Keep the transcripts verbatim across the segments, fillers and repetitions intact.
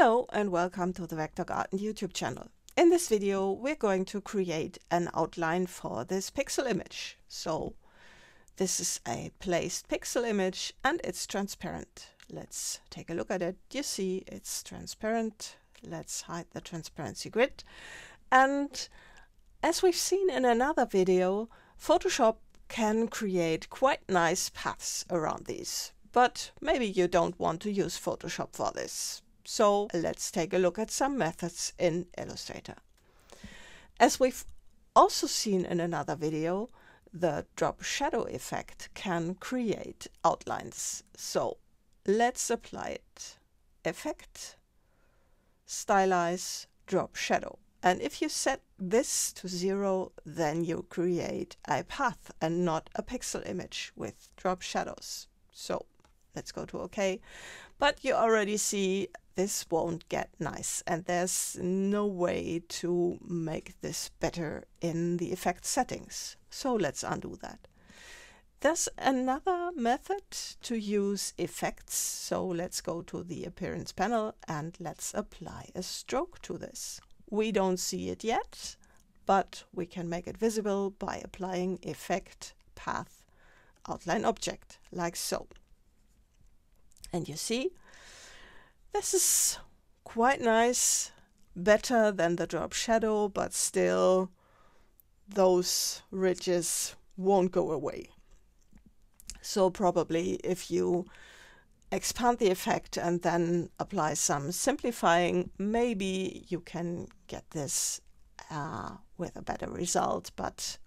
Hello and welcome to the Vektorgarten YouTube channel. In this video we're going to create an outline for this pixel image. So this is a placed pixel image and it's transparent. Let's take a look at it. You see it's transparent. Let's hide the transparency grid. And as we've seen in another video, Photoshop can create quite nice paths around these. But maybe you don't want to use Photoshop for this. So let's take a look at some methods in Illustrator. As we've also seen in another video, the drop shadow effect can create outlines. So let's apply it. Effect, stylize, drop shadow. And if you set this to zero, then you create a path and not a pixel image with drop shadows. So let's go to OK. But you already see this won't get nice, and there's no way to make this better in the effect settings. So let's undo that. There's another method to use effects. So let's go to the appearance panel and let's apply a stroke to this. We don't see it yet, but we can make it visible by applying effect, path, outline object, like so. And you see, this is quite nice, better than the drop shadow, but still those ridges won't go away. So probably if you expand the effect and then apply some simplifying, maybe you can get this uh, with a better result, but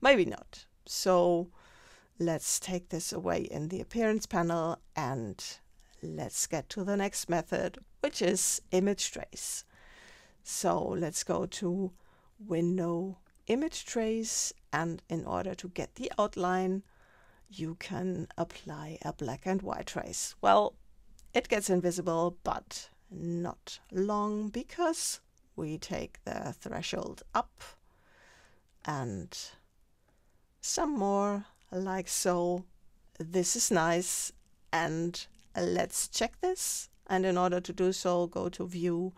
maybe not. So let's take this away in the appearance panel and let's get to the next method, which is image trace. So let's go to Window, Image Trace, and in order to get the outline, you can apply a black and white trace. Well, it gets invisible, but not long, because we take the threshold up and some more, like so. This is nice. And let's check this. And in order to do so, go to View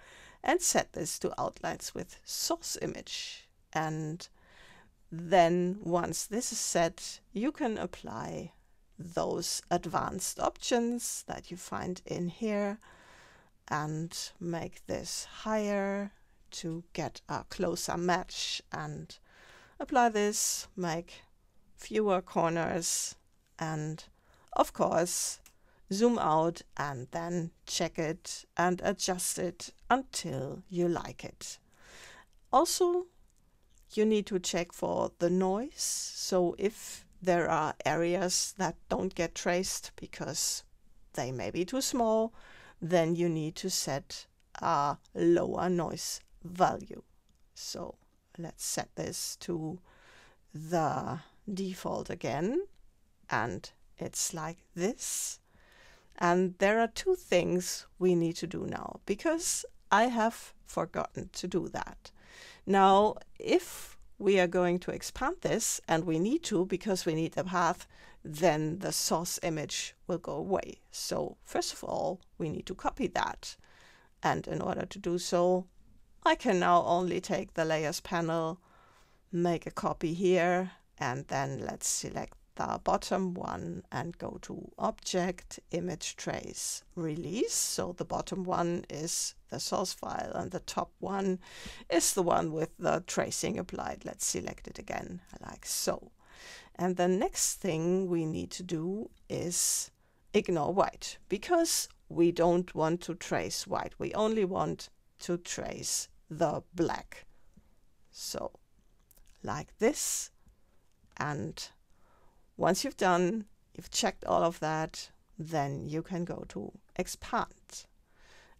and set this to Outlines with Source Image. And then once this is set, you can apply those advanced options that you find in here and make this higher to get a closer match, and apply this, make fewer corners, and of course zoom out, and then check it and adjust it until you like it. Also, you need to check for the noise. So if there are areas that don't get traced because they may be too small, then you need to set a lower noise value. So let's set this to the default again, and it's like this. And there are two things we need to do now, because I have forgotten to do that. Now, if we are going to expand this, and we need to because we need a path, then the source image will go away. So first of all, we need to copy that. And in order to do so, I can now only take the layers panel, make a copy here, and then let's select the bottom one and go to Object, Image Trace, Release. So the bottom one is the source file and the top one is the one with the tracing applied. Let's select it again, like so. And the next thing we need to do is ignore white, because we don't want to trace white. We only want to trace the black. So like this. And once you've done, you've checked all of that, then you can go to Expand.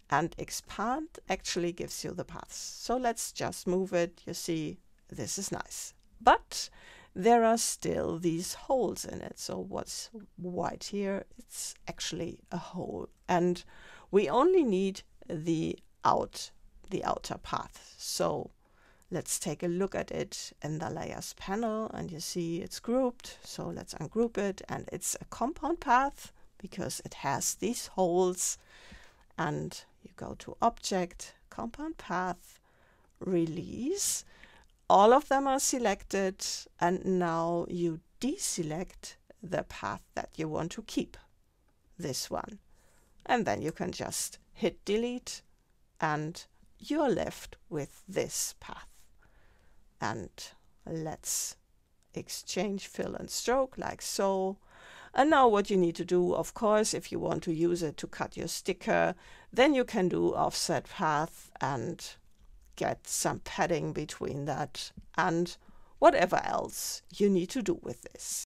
And Expand actually gives you the paths. So let's just move it. You see, this is nice. But there are still these holes in it. So what's white here? It's actually a hole. And we only need the out, the outer path. So let's take a look at it in the layers panel, and you see it's grouped. So let's ungroup it, and it's a compound path because it has these holes, and You go to Object, Compound Path, Release. All of them are selected, and now you deselect the path that you want to keep, this one. And then you can just hit delete, and you're left with this path. And let's exchange fill and stroke like so. And now what you need to do, of course, if you want to use it to cut your sticker, then you can do offset path and get some padding between that and whatever else you need to do with this.